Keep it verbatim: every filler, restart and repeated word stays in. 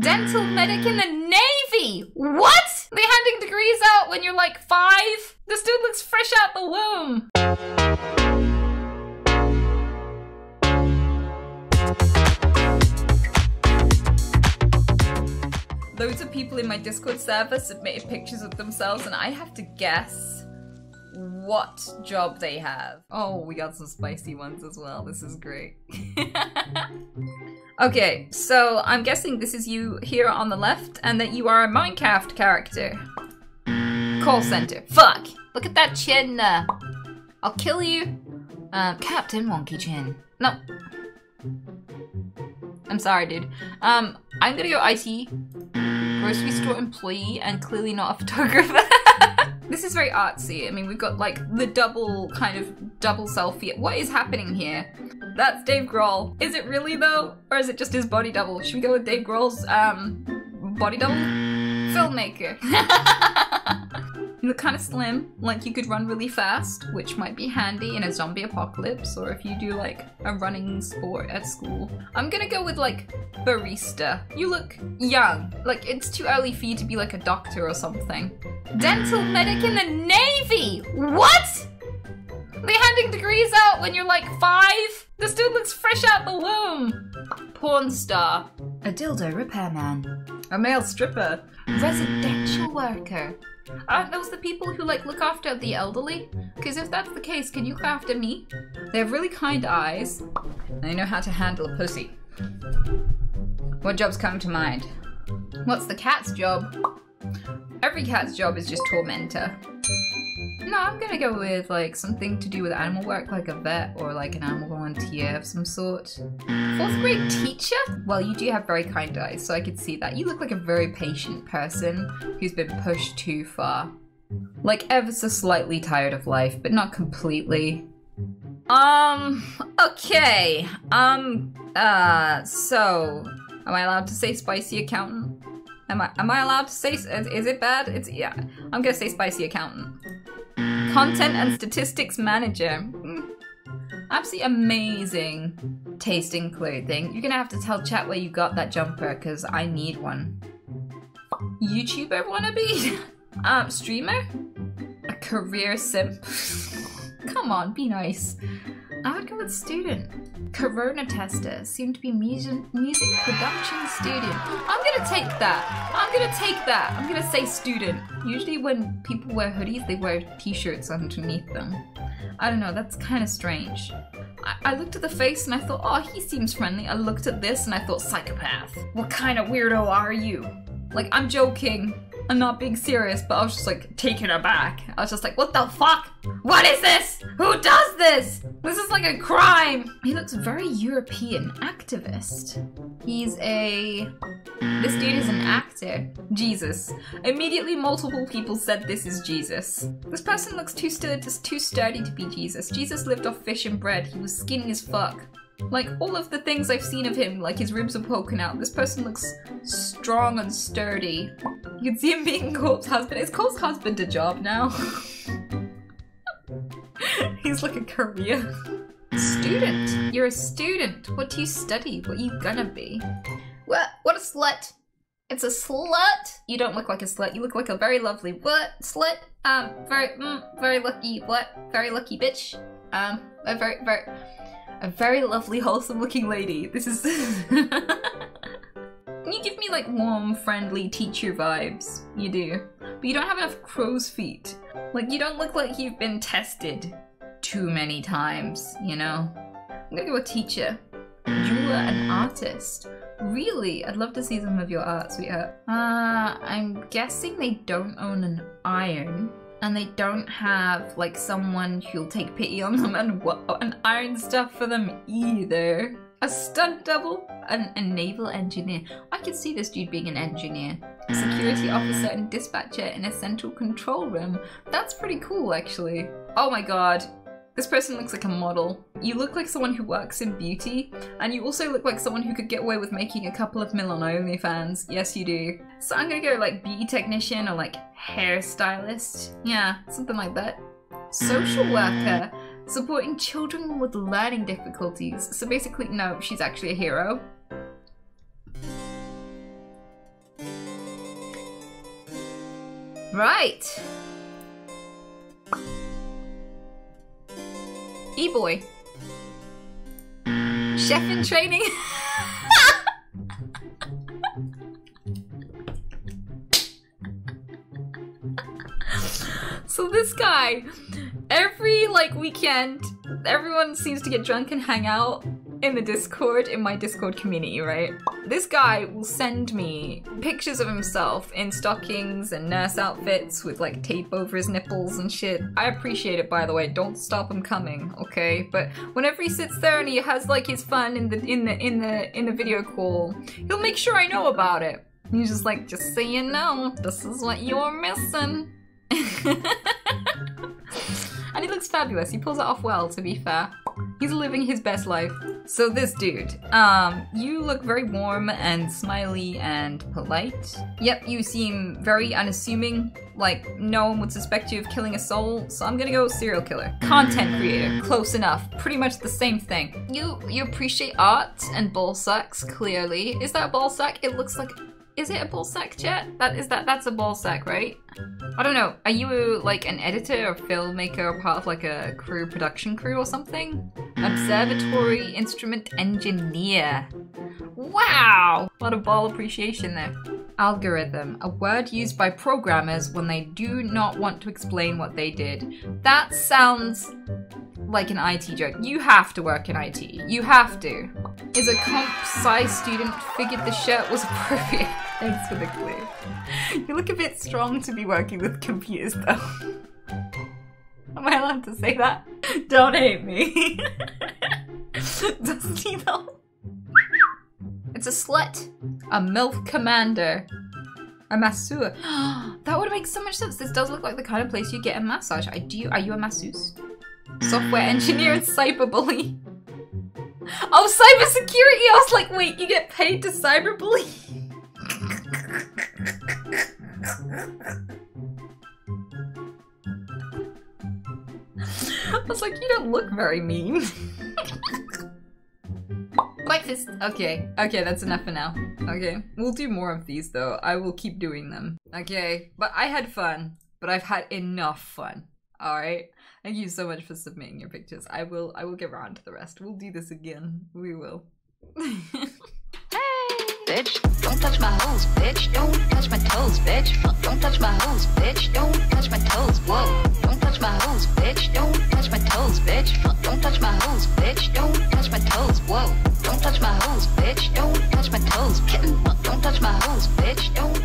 dental medic in the Navy! What?! They're handing degrees out when you're like five? This dude looks fresh out the womb! Loads of people in my Discord server submitted pictures of themselves and I have to guess what job they have. Oh, we got some spicy ones as well. This is great. Okay, so I'm guessing this is you here on the left and that you are a Minecraft character. Call center. Fuck! Look at that chin! Uh, I'll kill you. Uh, Captain Wonky Chin. No. I'm sorry, dude. Um, I'm gonna go I T. Grocery store employee and clearly not a photographer. This is very artsy. I mean, we've got like the double kind of double selfie. What is happening here? That's Dave Grohl. Is it really though? Or is it just his body double? Should we go with Dave Grohl's um, body double? Filmmaker. You look kind of slim, like you could run really fast, which might be handy in a zombie apocalypse or if you do like a running sport at school. I'm gonna go with like barista. You look young, like it's too early for you to be like a doctor or something. Dental medic in the Navy! What?! They're handing degrees out when you're like five? This dude looks fresh out the womb! Porn star. A dildo repairman. A male stripper. Residential worker. Aren't those the people who like look after the elderly? Because if that's the case, can you look after me? They have really kind eyes. They know how to handle a pussy. What jobs come to mind? What's the cat's job? Every cat's job is just tormentor. No, I'm gonna go with like something to do with animal work, like a vet or like an animal volunteer of some sort. Fourth grade teacher? Well, you do have very kind eyes, so I could see that. You look like a very patient person who's been pushed too far. Like ever so slightly tired of life, but not completely. Um, okay. Um, uh, so, am I allowed to say spicy accountant? Am I, am I allowed to say, is, is it bad? It's, yeah, I'm gonna say spicy accountant. Content and statistics manager. Mm. Absolutely amazing tasting clothing. You're gonna have to tell chat where you got that jumper because I need one. YouTuber wannabe? um, streamer? A career simp? Come on, be nice. I would go with student. Corona tester. Seem to be music, music production student. I'm gonna take that. I'm gonna take that. I'm gonna say student. Usually when people wear hoodies, they wear t-shirts underneath them. I don't know, that's kind of strange. I, I looked at the face and I thought, oh, he seems friendly. I looked at this and I thought, psychopath. What kind of weirdo are you? Like, I'm joking. I'm not being serious, but I was just like taken aback. I was just like, what the fuck? What is this? Who does this? This is like a crime. He looks very European activist. He's a... This dude is an actor. Jesus. Immediately multiple people said this is Jesus. This person looks too sturdy, too sturdy to be Jesus. Jesus lived off fish and bread. He was skinny as fuck. Like, all of the things I've seen of him, like his ribs are poking out. This person looks strong and sturdy. You can see him being Corp's husband. Is Corp's husband a job now? He's like a career. Student. You're a student. What do you study? What are you gonna be? What? What a slut. It's a slut. You don't look like a slut. You look like a very lovely what? Slut? Um, very, mm, very lucky what? Very lucky bitch. Um, a very, very... A very lovely, wholesome-looking lady. This is... You give me, like, warm, friendly teacher vibes. You do. But you don't have enough crow's feet. Like, you don't look like you've been tested too many times, you know? I'm gonna go with teacher. You are an artist. Really? I'd love to see some of your art, sweetheart. Uh, I'm guessing they don't own an iron. And they don't have, like, someone who'll take pity on them and, and iron stuff for them either. A stunt double? An, a naval engineer. I could see this dude being an engineer. A security officer and dispatcher in a central control room. That's pretty cool, actually. Oh my god. This person looks like a model. You look like someone who works in beauty, and you also look like someone who could get away with making a couple of mil on OnlyFans. Yes, you do. So I'm gonna go like beauty technician or like hairstylist. Yeah, something like that. Social worker, supporting children with learning difficulties. So basically, no, she's actually a hero. Right. E-boy. Chef in training. So this guy, every like weekend, everyone seems to get drunk and hang out in the Discord, in my Discord community, right? This guy will send me pictures of himself in stockings and nurse outfits with like tape over his nipples and shit. I appreciate it, by the way. Don't stop him coming, okay? But whenever he sits there and he has like his fun in the in the in the in the video call, he'll make sure I know about it. And he's just like, just so you know, this is what you're missing. And he looks fabulous. He pulls it off well, to be fair. He's living his best life. So this dude, um, you look very warm and smiley and polite. Yep, you seem very unassuming, like no one would suspect you of killing a soul, so I'm gonna go serial killer. Content creator, close enough, pretty much the same thing. You you appreciate art and ball sacks, clearly. Is that a ball sack? It looks like... Is it a ball sack, Jet? That is that. That's a ball sack, right? I don't know. Are you like an editor or filmmaker or part of like a crew, production crew or something? Observatory instrument engineer. Wow! A lot of ball appreciation there. Algorithm, a word used by programmers when they do not want to explain what they did. That sounds like an I T joke. You have to work in I T. You have to. Is a comp sci student figured the shirt was appropriate. Thanks for the clue. You look a bit strong to be working with computers, though. Am I allowed to say that? Don't hate me. Doesn't he though? It's a slut. A MILF commander. A masseur. That would make so much sense. This does look like the kind of place you get a massage. I do. Are you a masseuse? Software engineer and cyberbully. Oh, cybersecurity! I was like, wait, you get paid to cyberbully? I was like, you don't look very mean. Breakfast. Okay, okay, that's enough for now. Okay, we'll do more of these though. I will keep doing them. Okay, but I had fun, but I've had enough fun. All right. Thank you so much for submitting your pictures. I will I will get round to the rest. We'll do this again. We will. Hey! Bitch, don't touch my hoes, bitch. Don't touch my toes, bitch. Don't touch my hoes, bitch. Don't touch my toes. Whoa. Don't touch my hoes, bitch. Don't touch my toes, bitch. Don't touch my hoes, bitch. Don't touch my toes. Whoa. Don't touch my hoes, bitch. Don't touch my toes. Kitten. Don't touch my hoes, bitch. Don't